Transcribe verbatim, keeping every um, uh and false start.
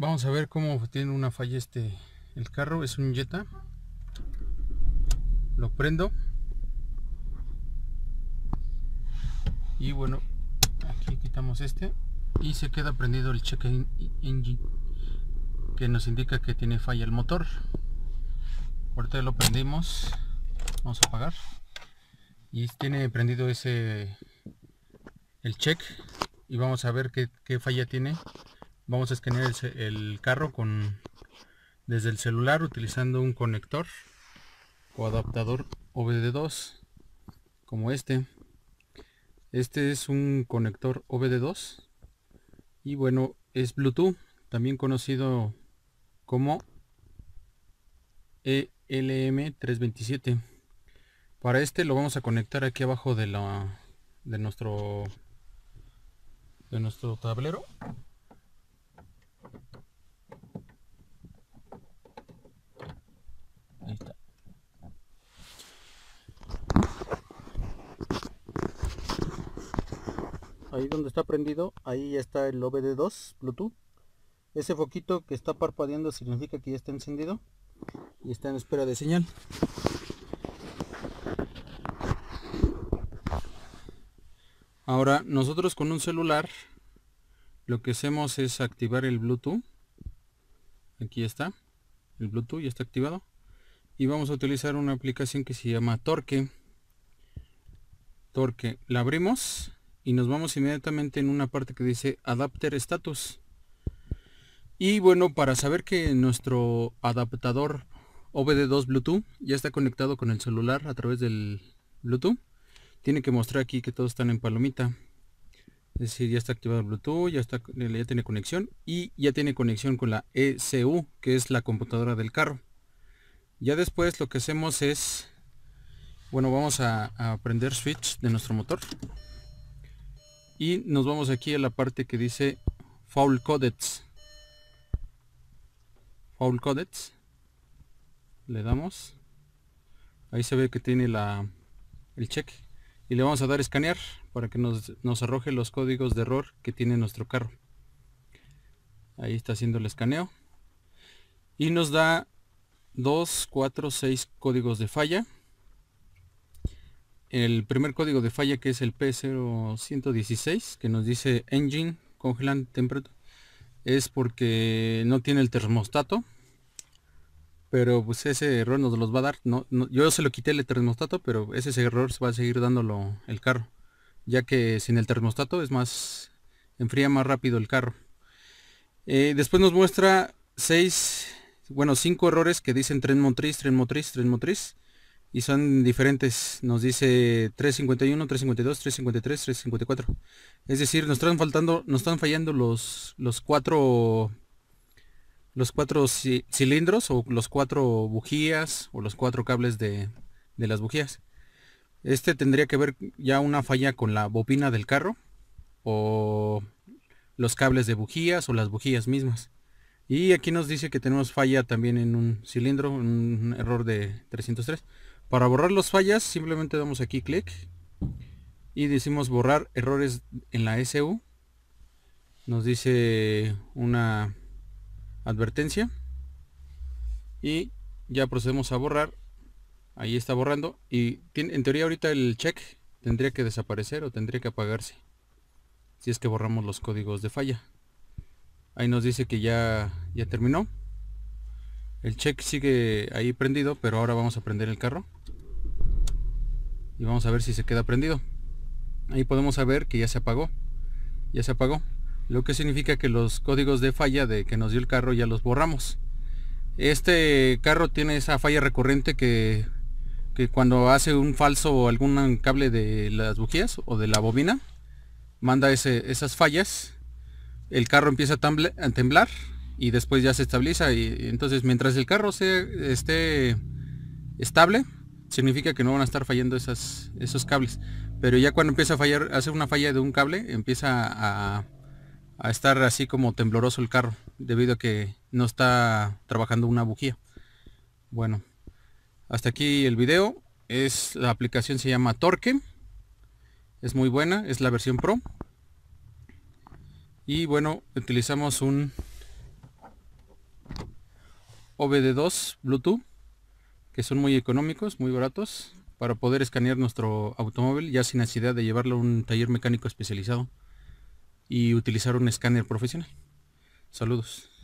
Vamos a ver cómo tiene una falla este el carro. Es un Jetta. Lo prendo. Y bueno, aquí quitamos este y se queda prendido el check engine, que nos indica que tiene falla el motor. Ahorita lo prendimos, vamos a apagar y tiene prendido ese el check, y vamos a ver qué, qué falla tiene. Vamos a escanear el, el carro con desde el celular utilizando un conector o adaptador O B D dos como este. Este es un conector O B D dos y bueno, es Bluetooth, también conocido como E L M tres veintisiete. Para este lo vamos a conectar aquí abajo de la de nuestro de nuestro tablero. Ahí está. Ahí donde está prendido, ahí ya está el O B D dos Bluetooth. Ese foquito que está parpadeando significa que ya está encendido y está en espera de señal. Ahora nosotros con un celular lo que hacemos es activar el Bluetooth. Aquí está, el Bluetooth ya está activado. Y vamos a utilizar una aplicación que se llama Torque. Torque, la abrimos. Y nos vamos inmediatamente en una parte que dice Adapter Status. Y bueno, para saber que nuestro adaptador O B D dos Bluetooth ya está conectado con el celular a través del Bluetooth, tiene que mostrar aquí que todos están en palomita. Es decir, ya está activado el Bluetooth, ya, está, ya tiene conexión. Y ya tiene conexión con la E C U, que es la computadora del carro. Ya después lo que hacemos es... Bueno, vamos a, a prender switch de nuestro motor. Y nos vamos aquí a la parte que dice Fault Codes. Fault Codes. Le damos. Ahí se ve que tiene la, el check. Y le vamos a dar a escanear para que nos, nos arroje los códigos de error que tiene nuestro carro. Ahí está haciendo el escaneo. Y nos da dos, cuatro, seis códigos de falla. El primer código de falla, que es el P cero uno uno seis, que nos dice Engine Congelant Temperature, es porque no tiene el termostato, pero pues ese error nos los va a dar. No, no, yo se lo quité el termostato, pero ese error se va a seguir dándolo el carro, ya que sin el termostato es más, enfría más rápido el carro. Eh, después nos muestra seis, bueno, cinco errores que dicen tren motriz, tren motriz, tren motriz. Y son diferentes, nos dice trescientos cincuenta y uno, trescientos cincuenta y dos, trescientos cincuenta y tres, trescientos cincuenta y cuatro. Es decir, nos están faltando, nos están fallando los, los cuatro los cuatro cilindros, o los cuatro bujías, o los cuatro cables de, de las bujías. Este tendría que ver ya una falla con la bobina del carro, o los cables de bujías, o las bujías mismas. Y aquí nos dice que tenemos falla también en un cilindro, un error de trescientos tres. Para borrar las fallas simplemente damos aquí clic y decimos borrar errores en la E C U. Nos dice una advertencia y ya procedemos a borrar. Ahí está borrando y tiene, en teoría ahorita el check tendría que desaparecer o tendría que apagarse si es que borramos los códigos de falla. Ahí nos dice que ya, ya terminó. El check sigue ahí prendido, pero ahora vamos a prender el carro y vamos a ver si se queda prendido. Ahí podemos saber que ya se apagó. Ya se apagó, lo que significa que los códigos de falla de que nos dio el carro ya los borramos. Este carro tiene esa falla recurrente que, que cuando hace un falso o algún cable de las bujías o de la bobina, manda ese, esas fallas. El carro empieza a temblar y después ya se estabiliza, y entonces mientras el carro se, esté estable, significa que no van a estar fallando esas, esos cables. Pero ya cuando empieza a fallar, hace una falla de un cable, empieza a, a estar así como tembloroso el carro, debido a que no está trabajando una bujía. Bueno, hasta aquí el video. Es, la aplicación se llama Torque, es muy buena, es la versión Pro. Y bueno, utilizamos un O B D dos Bluetooth, que son muy económicos, muy baratos, para poder escanear nuestro automóvil ya sin necesidad de llevarlo a un taller mecánico especializado y utilizar un escáner profesional. Saludos.